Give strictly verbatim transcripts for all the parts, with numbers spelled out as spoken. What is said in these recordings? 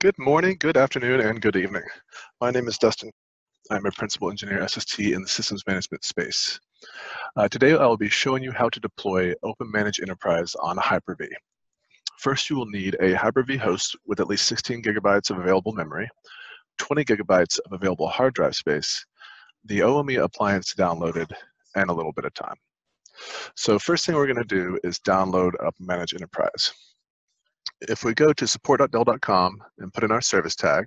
Good morning, good afternoon, and good evening. My name is Dustin. I'm a Principal Engineer S S T in the Systems Management space. Uh, today I will be showing you how to deploy OpenManage Enterprise on Hyper-V. First, you will need a Hyper-V host with at least sixteen gigabytes of available memory, twenty gigabytes of available hard drive space, the O M E appliance downloaded, and a little bit of time. So first thing we're going to do is download OpenManage Enterprise. If we go to support dot dell dot com and put in our service tag,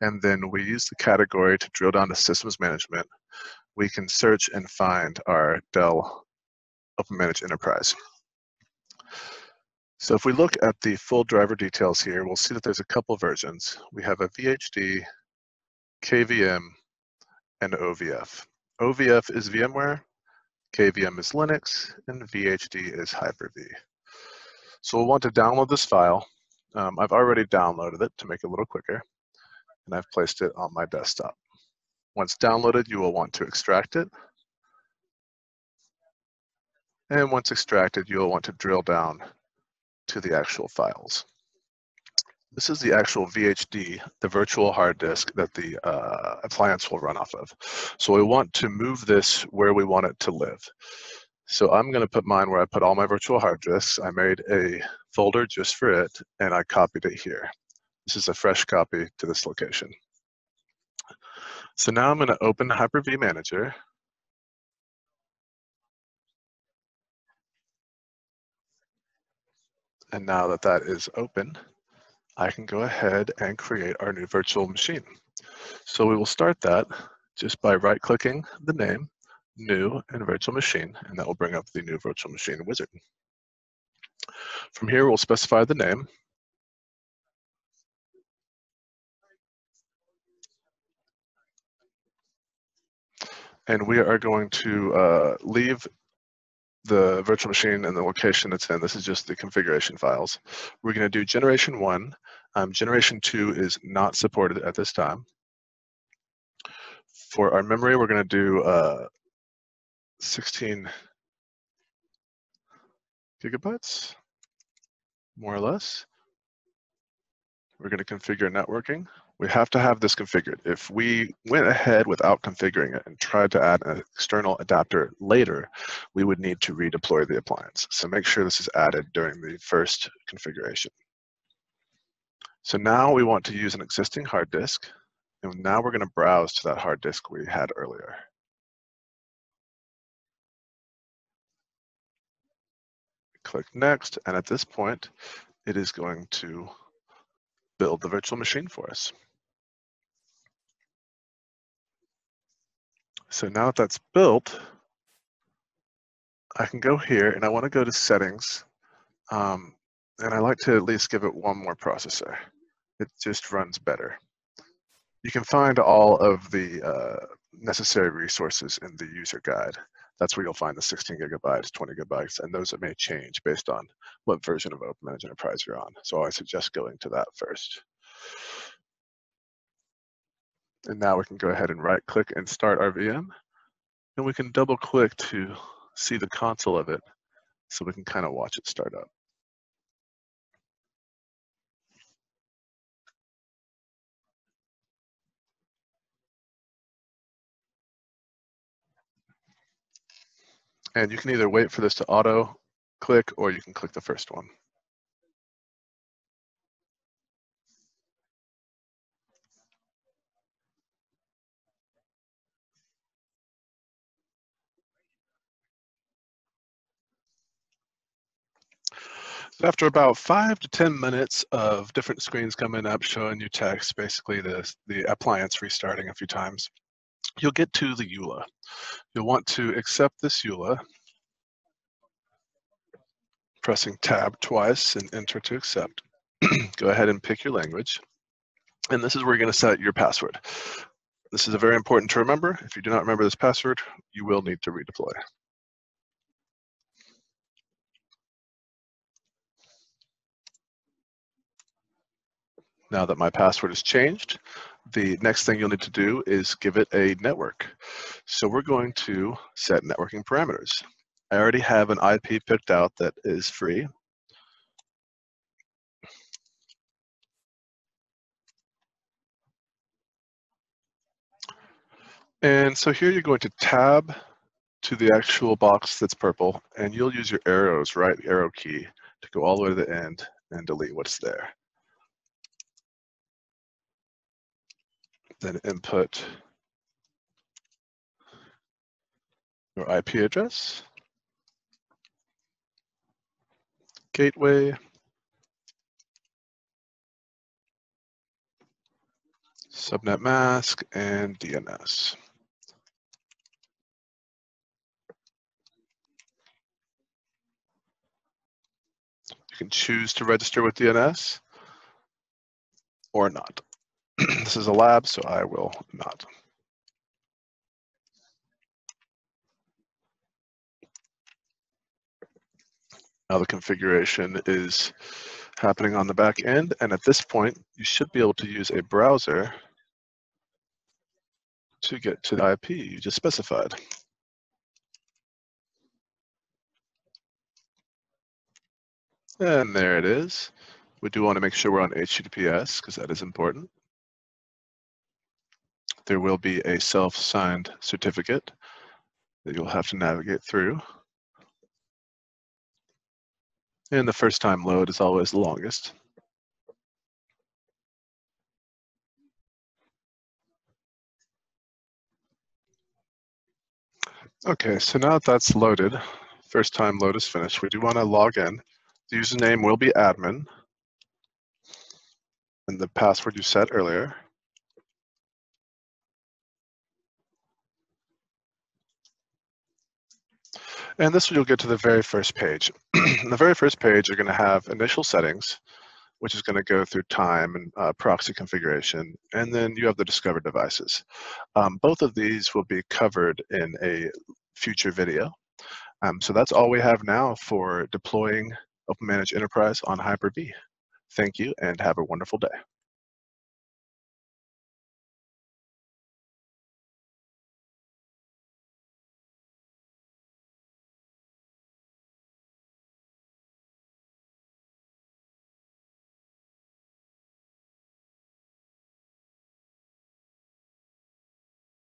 and then we use the category to drill down to systems management, we can search and find our Dell OpenManage Enterprise. So if we look at the full driver details here, we'll see that there's a couple versions. We have a V H D, K V M, and O V F. O V F is VMware, K V M is Linux, and V H D is Hyper-V. So we'll want to download this file. Um, I've already downloaded it to make it a little quicker, and I've placed it on my desktop. Once downloaded, you will want to extract it. And once extracted, you'll want to drill down to the actual files. This is the actual V H D, the virtual hard disk that the uh, appliance will run off of. So we want to move this where we want it to live. So I'm going to put mine where I put all my virtual hard disks. I made a folder just for it, and I copied it here. This is a fresh copy to this location. So now I'm going to open Hyper-V Manager. And now that that is open, I can go ahead and create our new virtual machine. So we will start that just by right-clicking the name, new and virtual machine, and that will bring up the new virtual machine wizard. From here, we'll specify the name. And we are going to uh, leave the virtual machine and the location it's in. This is just the configuration files. We're going to do generation one. Um, generation two is not supported at this time. For our memory, we're going to do uh, sixteen gigabytes, more or less. We're going to configure networking. We have to have this configured. If we went ahead without configuring it and tried to add an external adapter later, we would need to redeploy the appliance. So make sure this is added during the first configuration. So now we want to use an existing hard disk, and now we're going to browse to that hard disk we had earlier. Click next, and at this point, it is going to build the virtual machine for us. So now that that's built, I can go here, and I want to go to settings, um, and I like to at least give it one more processor. It just runs better. You can find all of the uh, necessary resources in the user guide. That's where you'll find the sixteen gigabytes, twenty gigabytes, and those that may change based on what version of OpenManage Enterprise you're on. So I suggest going to that first. And now we can go ahead and right-click and start our V M. And we can double-click to see the console of it, so we can kind of watch it start up. And you can either wait for this to auto click, or you can click the first one. So after about five to ten minutes of different screens coming up, showing you text, basically the, the appliance restarting a few times, you'll get to the EULA. You'll want to accept this EULA, pressing tab twice and enter to accept. Go ahead and pick your language. And this is where you're going to set your password. This is a very important to remember. If you do not remember this password, you will need to redeploy. Now that my password is changed, the next thing you'll need to do is give it a network. So we're going to set networking parameters. I already have an I P picked out that is free. And so here you're going to tab to the actual box that's purple, and you'll use your arrows, right, the arrow key, to go all the way to the end and delete what's there. Then input your I P address, gateway, subnet mask, and D N S. You can choose to register with D N S or not. This is a lab, so I will not. Now the configuration is happening on the back end, and at this point, you should be able to use a browser to get to the I P you just specified. And there it is. We do want to make sure we're on H T T P S, because that is important. There will be a self-signed certificate that you'll have to navigate through. And the first time load is always the longest. Okay, so now that that's loaded, first time load is finished, we do want to log in. The username will be admin, and the password you set earlier. And this will get to the very first page. On the very first page, you're going to have initial settings, which is going to go through time and uh, proxy configuration, and then you have the discovered devices. Um, both of these will be covered in a future video. Um, so that's all we have now for deploying OpenManage Enterprise on Hyper-V. Thank you, and have a wonderful day.